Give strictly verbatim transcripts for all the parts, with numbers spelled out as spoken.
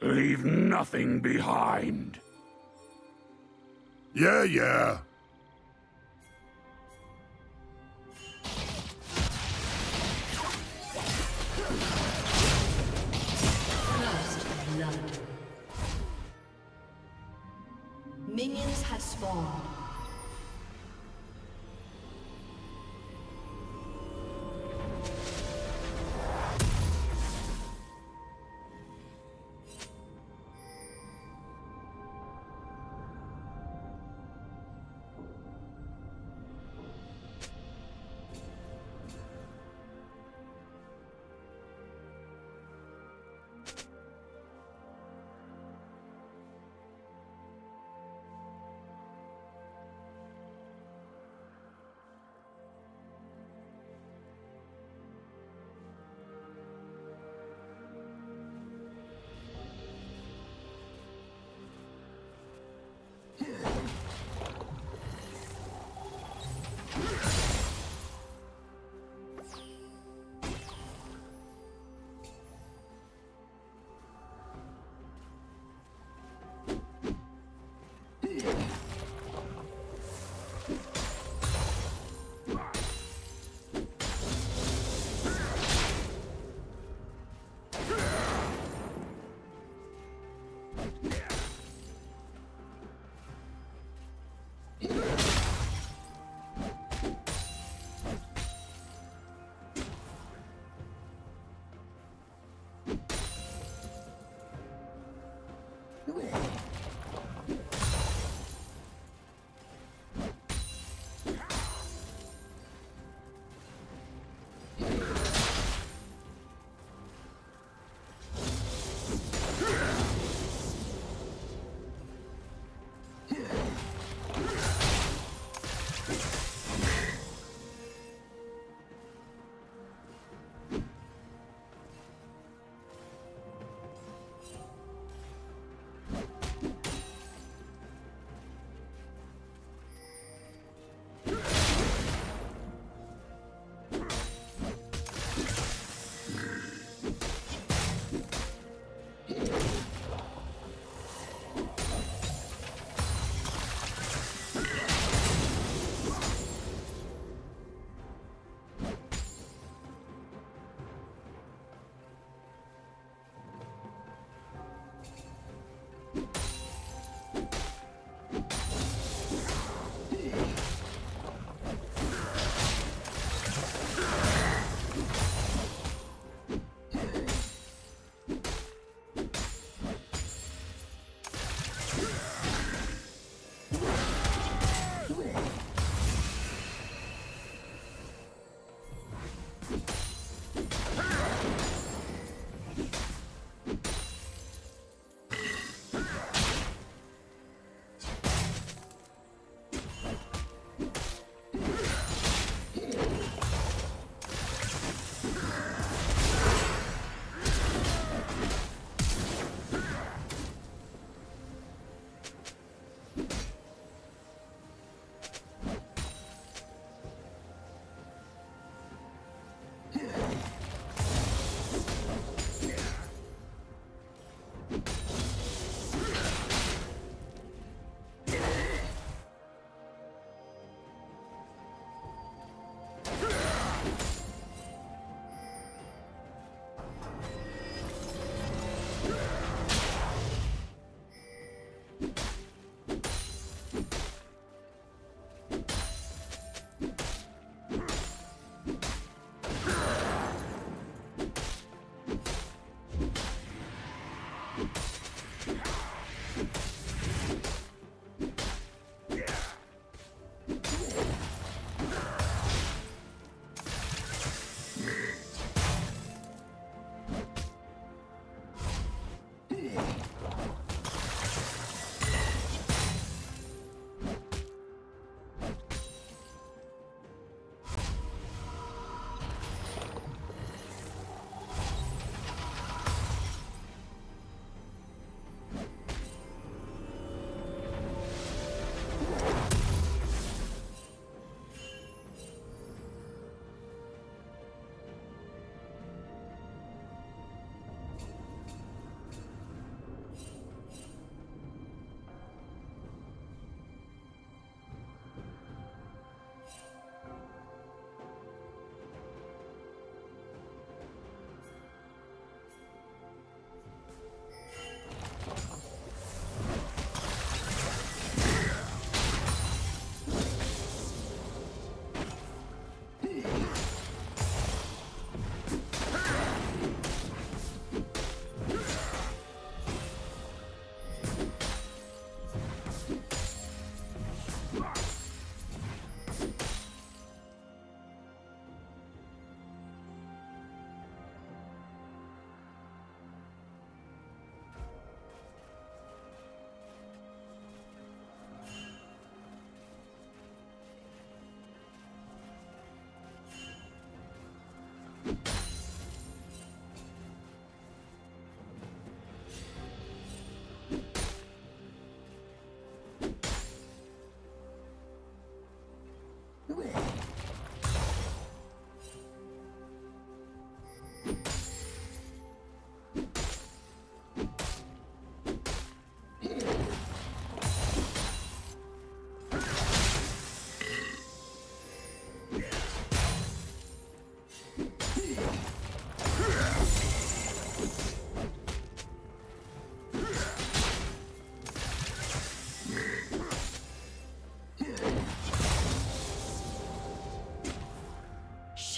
Leave nothing behind. Yeah, yeah. First blood. Minions have spawned.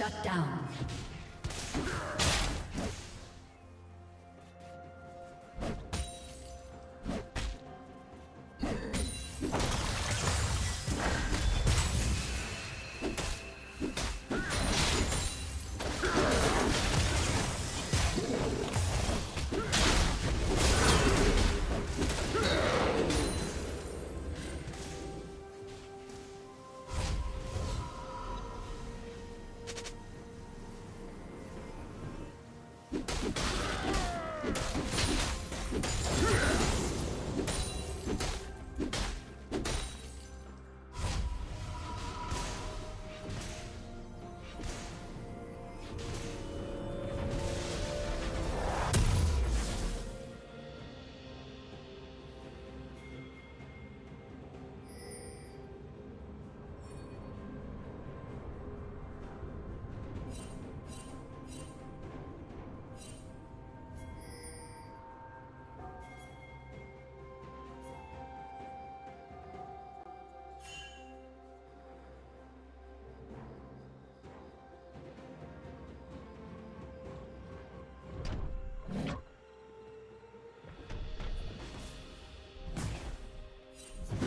Shut down. The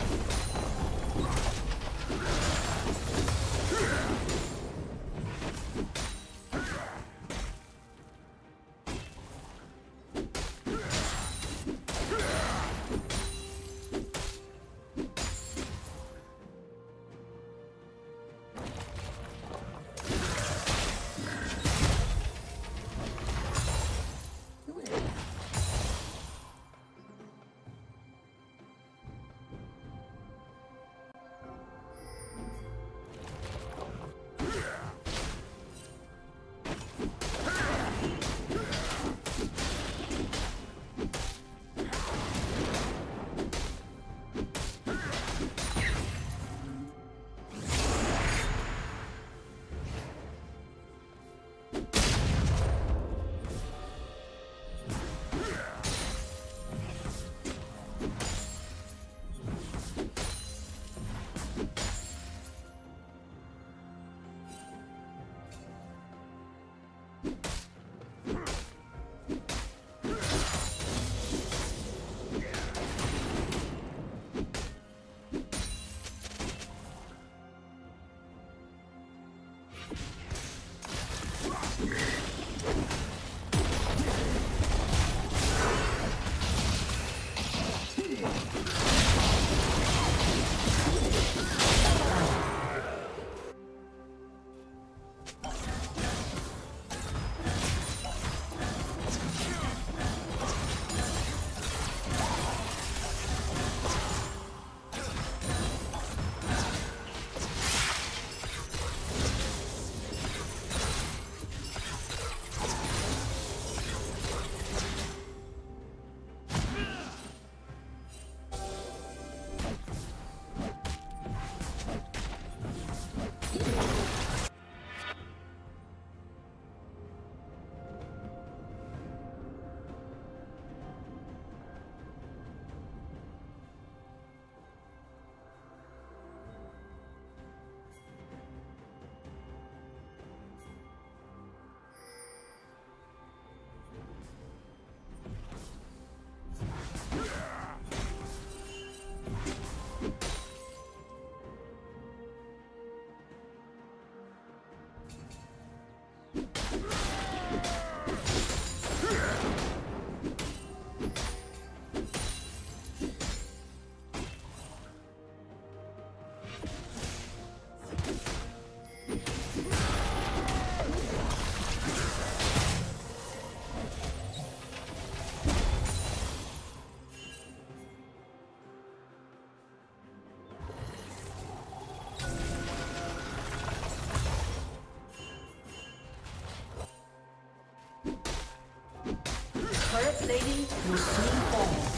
Turret plating will soon fall.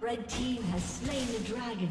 Red team has slain the dragon.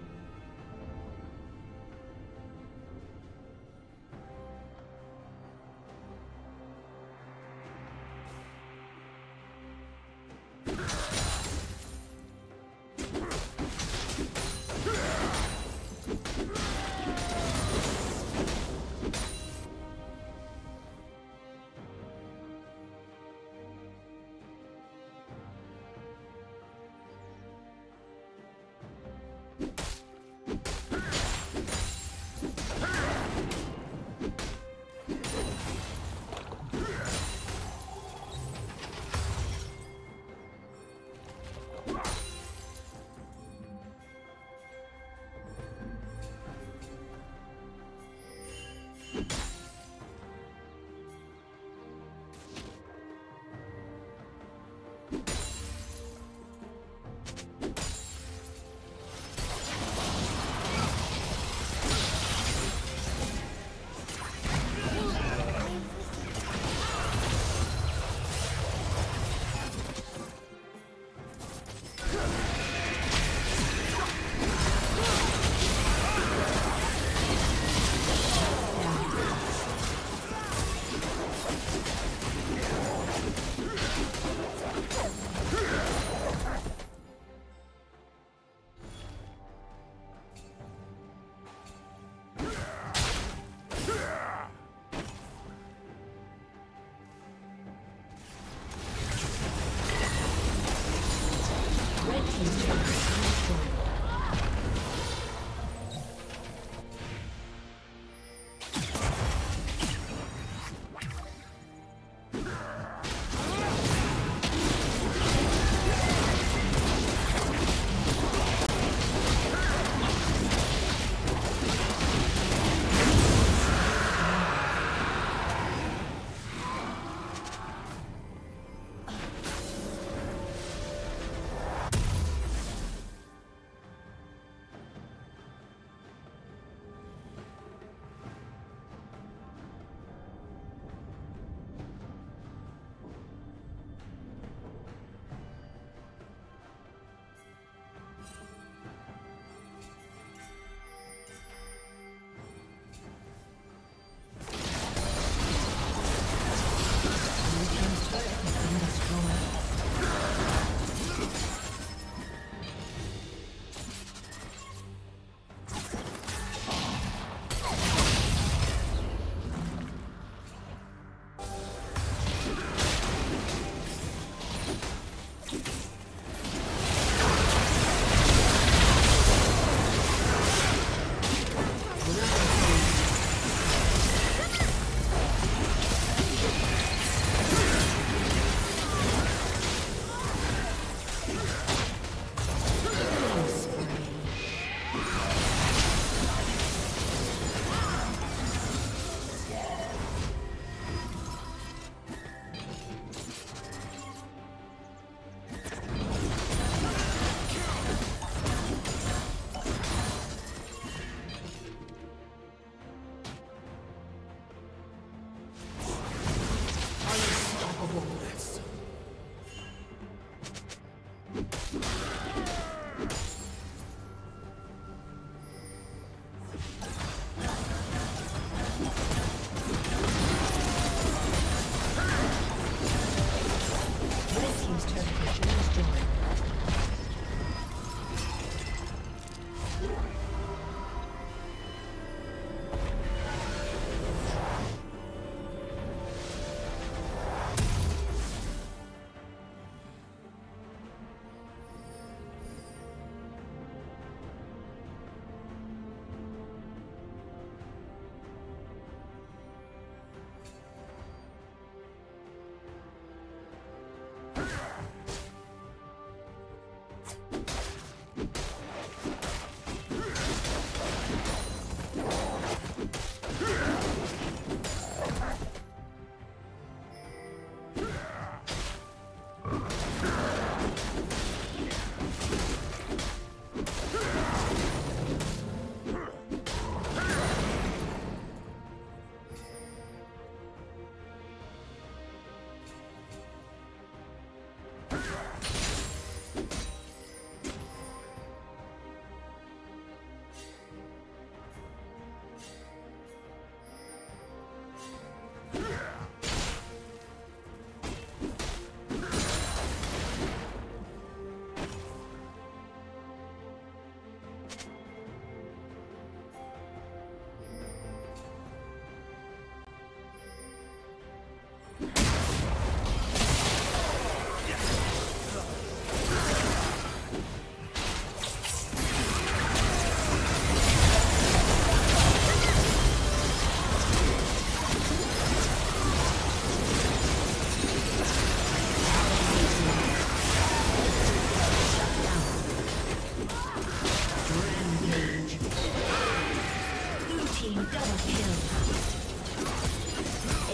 Team double kill.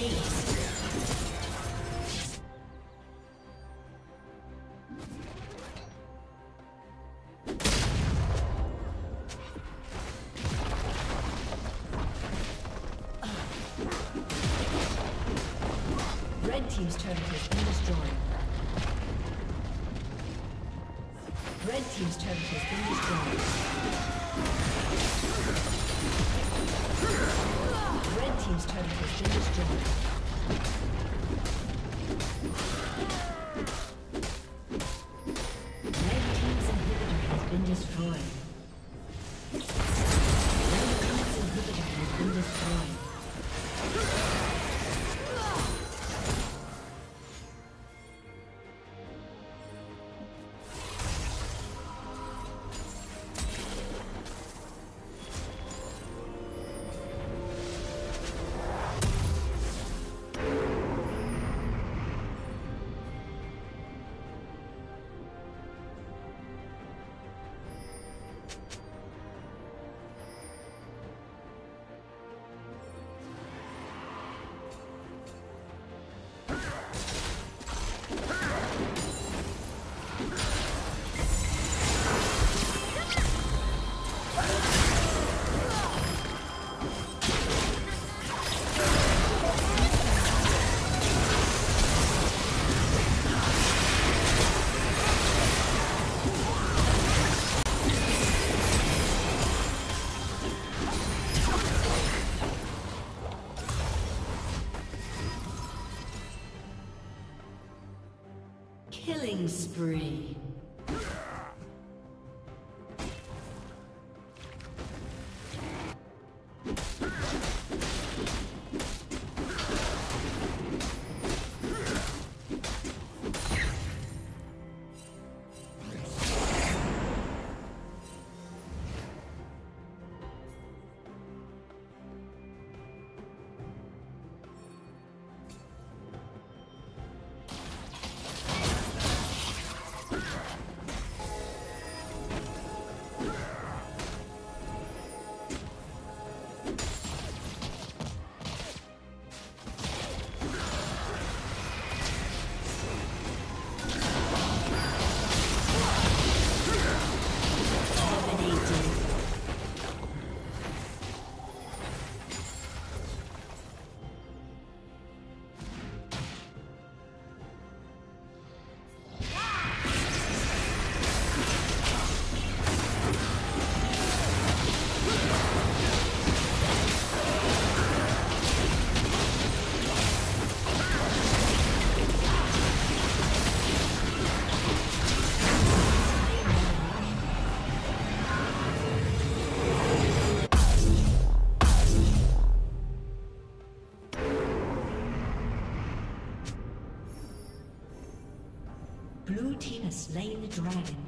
Ace. Red team's turret has been destroyed. Red team's turret has been destroyed. Red team's turret has been destroyed. Red team's inhibitor has been destroyed. Red team's inhibitor has been destroyed. Killing spree. Blue team has slain the dragon.